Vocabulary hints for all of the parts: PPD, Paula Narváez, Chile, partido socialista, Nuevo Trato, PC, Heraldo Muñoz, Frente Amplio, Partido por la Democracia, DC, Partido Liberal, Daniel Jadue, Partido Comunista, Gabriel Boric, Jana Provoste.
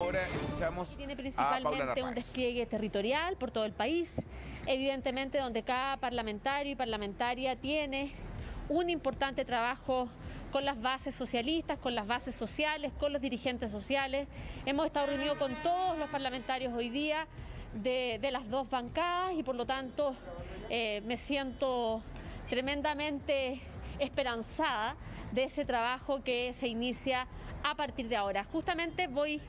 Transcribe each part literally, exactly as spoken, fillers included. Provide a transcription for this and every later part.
Ahora escuchamos tiene principalmente a Paula un despliegue territorial por todo el país, evidentemente donde cada parlamentario y parlamentaria tiene un importante trabajo con las bases socialistas, con las bases sociales, con los dirigentes sociales. Hemos estado reunidos con todos los parlamentarios hoy día de, de las dos bancadas y por lo tanto eh, me siento tremendamente esperanzada de ese trabajo que se inicia a partir de ahora. Justamente voy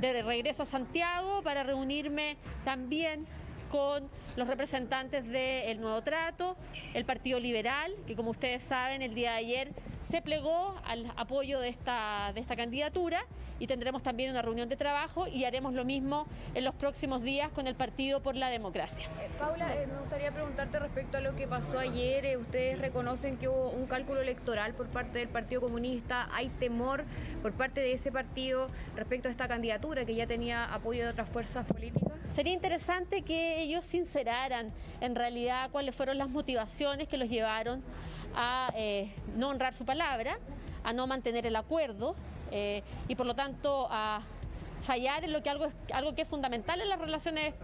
de regreso a Santiago para reunirme también con los representantes del Nuevo Trato, el Partido Liberal, que como ustedes saben el día de ayer se plegó al apoyo de esta, de esta candidatura, y tendremos también una reunión de trabajo y haremos lo mismo en los próximos días con el Partido por la Democracia. Eh, Paula, eh, me gustaría preguntarte respecto a lo que pasó ayer. Eh, ustedes reconocen que hubo un cálculo electoral por parte del Partido Comunista. ¿Hay temor por parte de ese partido respecto a esta candidatura que ya tenía apoyo de otras fuerzas políticas? Sería interesante que ellos sinceraran en realidad cuáles fueron las motivaciones que los llevaron a eh, no honrar su palabra, a no mantener el acuerdo eh, y por lo tanto a fallar en lo que algo, algo que es fundamental en las relaciones,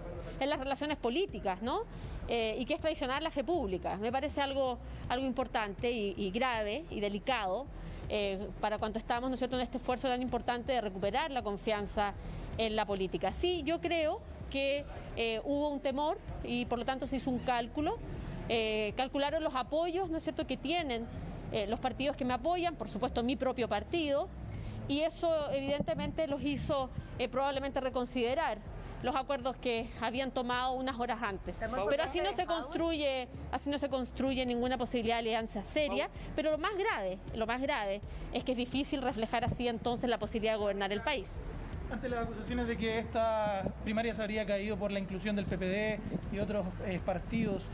en las relaciones políticas, ¿no? Eh, y que es traicionar la fe pública. Me parece algo, algo importante y, y grave y delicado eh, para cuando estamos, ¿no es cierto?, en este esfuerzo tan importante de recuperar la confianza en la política. Sí, yo creo que eh, hubo un temor y por lo tanto se hizo un cálculo, eh, calcularon los apoyos, ¿no es cierto?, que tienen eh, los partidos que me apoyan, por supuesto mi propio partido, y eso evidentemente los hizo eh, probablemente reconsiderar los acuerdos que habían tomado unas horas antes. Pero así no se construye, así no se construye ninguna posibilidad de alianza seria. Pero lo más grave, lo más grave es que es difícil reflejar así entonces la posibilidad de gobernar el país. Ante las acusaciones de que esta primaria se habría caído por la inclusión del P P D y otros eh, partidos,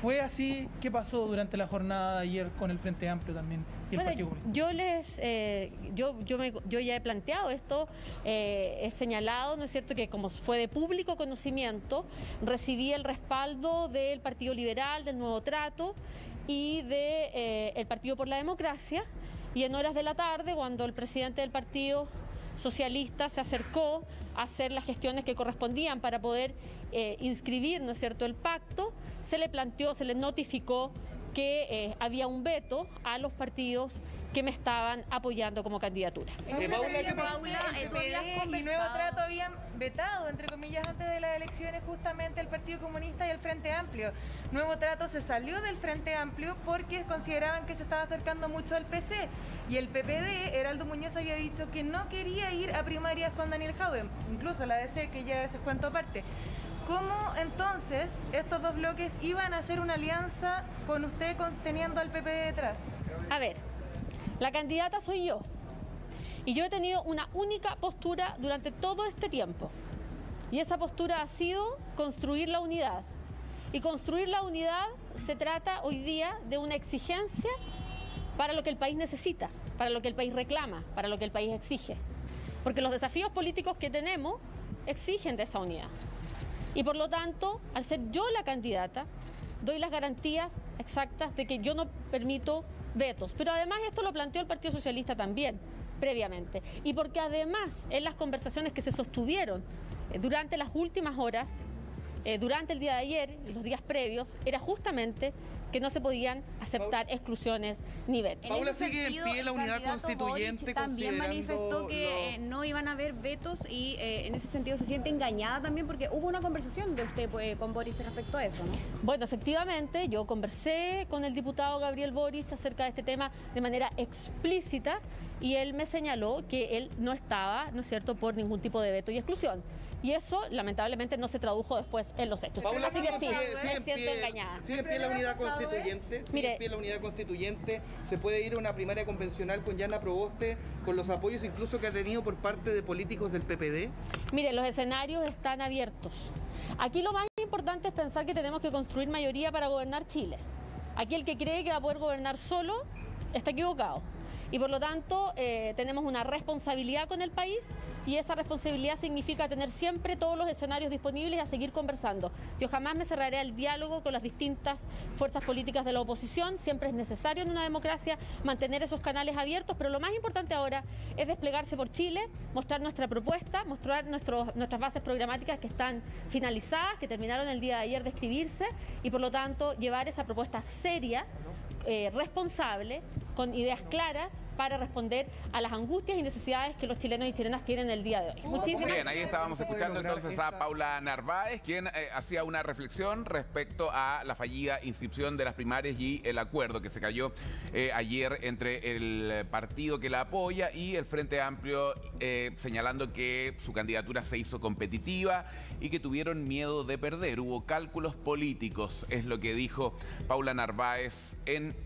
¿fue así? ¿Qué pasó durante la jornada de ayer con el Frente Amplio también y el bueno, Partido Comunista? Yo, les, eh, yo, yo, me, yo ya he planteado esto, eh, he señalado, ¿no es cierto?, que como fue de público conocimiento, recibí el respaldo del Partido Liberal, del Nuevo Trato y del de, eh, el Partido por la Democracia, y en horas de la tarde, cuando el presidente del Partido Socialista se acercó a hacer las gestiones que correspondían para poder eh, inscribir, ¿no es cierto?, el pacto, se le planteó, se le notificó que eh, había un veto a los partidos que me estaban apoyando como candidatura. En Paula, que Paula, el P P D y Nuevo Trato habían vetado, entre comillas, antes de las elecciones justamente el Partido Comunista y el Frente Amplio. Nuevo Trato se salió del Frente Amplio porque consideraban que se estaba acercando mucho al P C. Y el P P D, Heraldo Muñoz, había dicho que no quería ir a primarias con Daniel Jadue, incluso la D C, que ya se cuento aparte. ¿Cómo entonces estos dos bloques iban a hacer una alianza con usted teniendo al P P D detrás? A ver, la candidata soy yo. Y yo he tenido una única postura durante todo este tiempo. Y esa postura ha sido construir la unidad. Y construir la unidad se trata hoy día de una exigencia para lo que el país necesita, para lo que el país reclama, para lo que el país exige. Porque los desafíos políticos que tenemos exigen de esa unidad. Y por lo tanto, al ser yo la candidata, doy las garantías exactas de que yo no permito vetos. Pero además esto lo planteó el Partido Socialista también, previamente. Y porque además, en las conversaciones que se sostuvieron eh, durante las últimas horas, eh, durante el día de ayer y los días previos, era justamente que no se podían aceptar exclusiones ni vetos. Paula, sigue en pie la unidad constituyente. También manifestó que no iban a haber vetos y eh, en ese sentido se siente engañada también porque hubo una conversación de usted pues, con Boric respecto a eso, ¿no? Bueno, efectivamente, yo conversé con el diputado Gabriel Boric acerca de este tema de manera explícita y él me señaló que él no estaba, ¿no es cierto?, por ningún tipo de veto y exclusión. Y eso, lamentablemente, no se tradujo después en los hechos. Paula, así que sí, me siento engañada. Sigue en pie la unidad constituyente. Constituyente, Mire, la unidad constituyente, se puede ir a una primaria convencional con Jana Provoste, con los apoyos incluso que ha tenido por parte de políticos del P P D. Mire, los escenarios están abiertos. Aquí lo más importante es pensar que tenemos que construir mayoría para gobernar Chile. Aquí el que cree que va a poder gobernar solo está equivocado. y por lo tanto eh, tenemos una responsabilidad con el país, y esa responsabilidad significa tener siempre todos los escenarios disponibles y a seguir conversando. Yo jamás me cerraré al diálogo con las distintas fuerzas políticas de la oposición. Siempre es necesario en una democracia mantener esos canales abiertos, pero lo más importante ahora es desplegarse por Chile, mostrar nuestra propuesta, mostrar nuestros, nuestras bases programáticas que están finalizadas, que terminaron el día de ayer de escribirse, y por lo tanto llevar esa propuesta seria, eh, responsable, con ideas claras para responder a las angustias y necesidades que los chilenos y chilenas tienen el día de hoy. Muchísimas Bien, ahí estábamos escuchando entonces a Paula Narváez, quien eh, hacía una reflexión respecto a la fallida inscripción de las primarias y el acuerdo que se cayó eh, ayer entre el partido que la apoya y el Frente Amplio, eh, señalando que su candidatura se hizo competitiva y que tuvieron miedo de perder. Hubo cálculos políticos, es lo que dijo Paula Narváez en